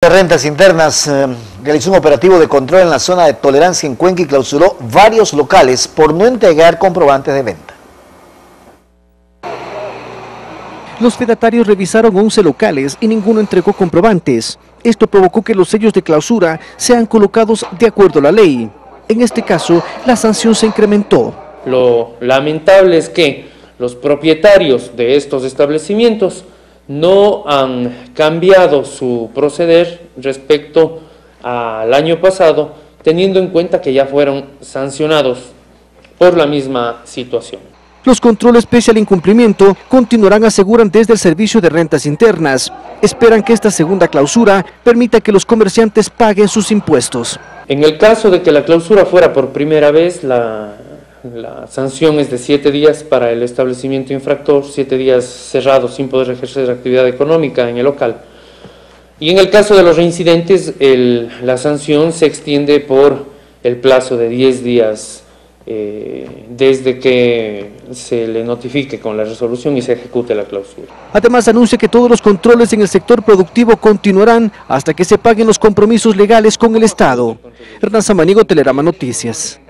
Rentas Internas realizó un operativo de control en la zona de tolerancia en Cuenca y clausuró varios locales por no entregar comprobantes de venta. Los fedatarios revisaron 11 locales y ninguno entregó comprobantes. Esto provocó que los sellos de clausura sean colocados de acuerdo a la ley. En este caso, la sanción se incrementó. Lo lamentable es que los propietarios de estos establecimientos no han cambiado su proceder respecto al año pasado, teniendo en cuenta que ya fueron sancionados por la misma situación. Los controles, pese al incumplimiento, continuarán, aseguran desde el Servicio de Rentas Internas. Esperan que esta segunda clausura permita que los comerciantes paguen sus impuestos. En el caso de que la clausura fuera por primera vez, la sanción es de 7 días para el establecimiento infractor, 7 días cerrados sin poder ejercer actividad económica en el local. Y en el caso de los reincidentes, la sanción se extiende por el plazo de 10 días desde que se le notifique con la resolución y se ejecute la clausura. Además, anuncia que todos los controles en el sector productivo continuarán hasta que se paguen los compromisos legales con el Estado. Hernán Samaniego, Telerama Noticias.